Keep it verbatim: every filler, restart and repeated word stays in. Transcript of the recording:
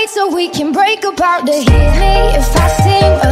light so we can break apart. To hear me if I sing.